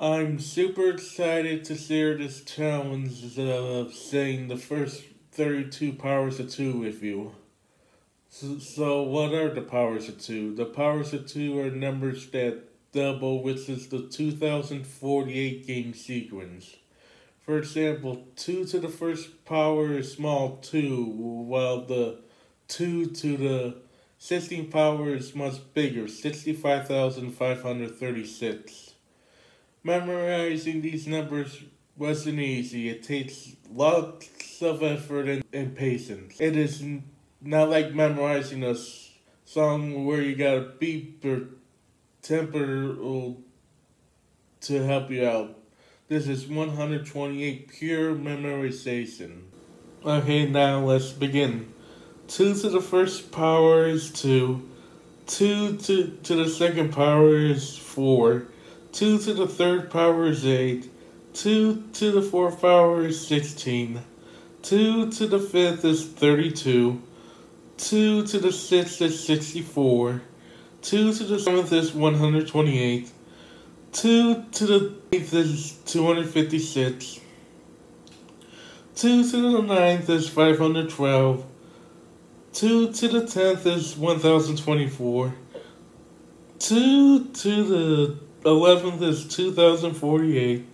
I'm super excited to share this challenge of saying the first 32 powers of 2 with you. So what are the powers of 2? The powers of 2 are numbers that double, which is the 2048 game sequence. For example, 2 to the first power is small 2, while the 2 to the 16th power is much bigger, 65,536. Memorizing these numbers wasn't easy. It takes lots of effort and patience. It is not like memorizing a song where you gotta beep or temper to help you out. This is 128 pure memorization. Okay, now let's begin. 2 to the first power is 2. 2 to the second power is 4. 2 to the third power is 8, 2 to the fourth power is 16, 2 to the fifth is 32, 2 to the sixth is 64, 2 to the seventh is 128, 2 to the eighth is 256, 2 to the ninth is 512, 2 to the tenth is 1024, 2 to the 11th is 2048.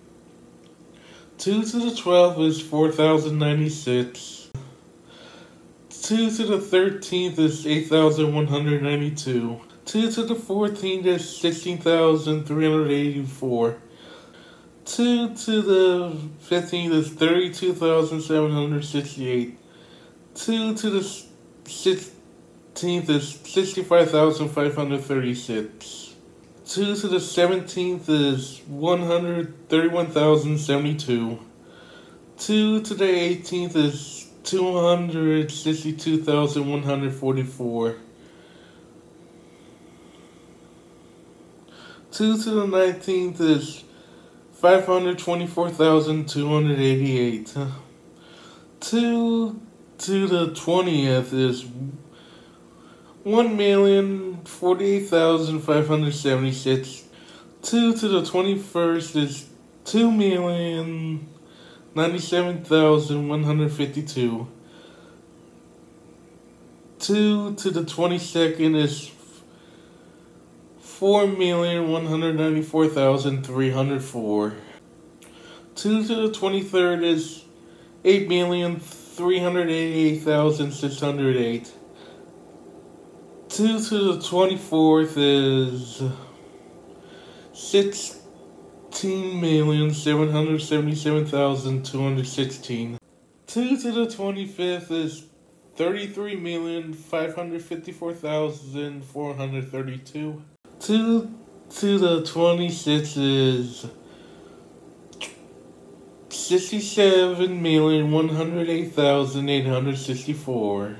2 to the 12th is 4096. 2 to the 13th is 8192. 2 to the 14th is 16,384. 2 to the 15th is 32,768. 2 to the 16th is 65,536. 2 to the 17th is 131,072. 2 to the 18th is 262,144. 2 to the 19th is 524,288. 2 to the 20th is 1,048,576. 2 to the 21st is 2,097,152. 2 to the 22nd is 4,194,304. 2 to the 23rd is 8,388,608. 2 to the 24th is 16,777,216. 2 to the 25th is 33,554,432. 2 to the 26th is 67,108,864.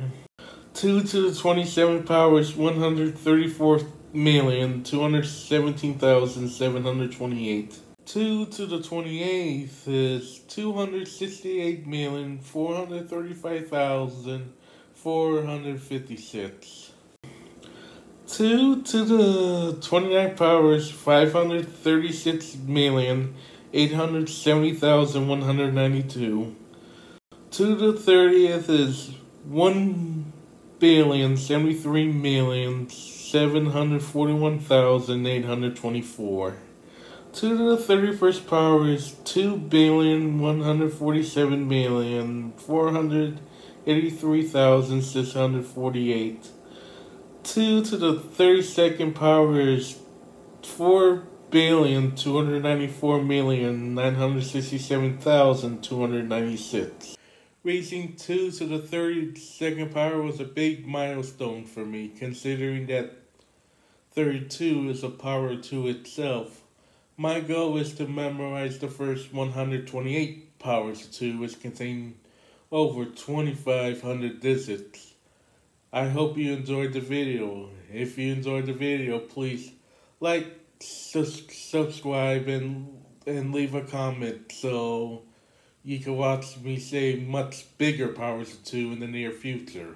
2 to the 27th power is 134,217,728. 2 to the 28th is 268,435,456. 2 to the 29th power is 536,870,192. 2 to the 30th is 1,073,741,824. 2 to the 31st power is 2,147,483,648. 2 to the 32nd power is 4,294,967,296. Raising 2 to the 32nd power was a big milestone for me, considering that 32 is a power to itself. My goal is to memorize the first 128 powers of 2, which contain over 2,500 digits. I hope you enjoyed the video. If you enjoyed the video, please like, subscribe, and leave a comment so you can watch me say much bigger powers of 2 in the near future.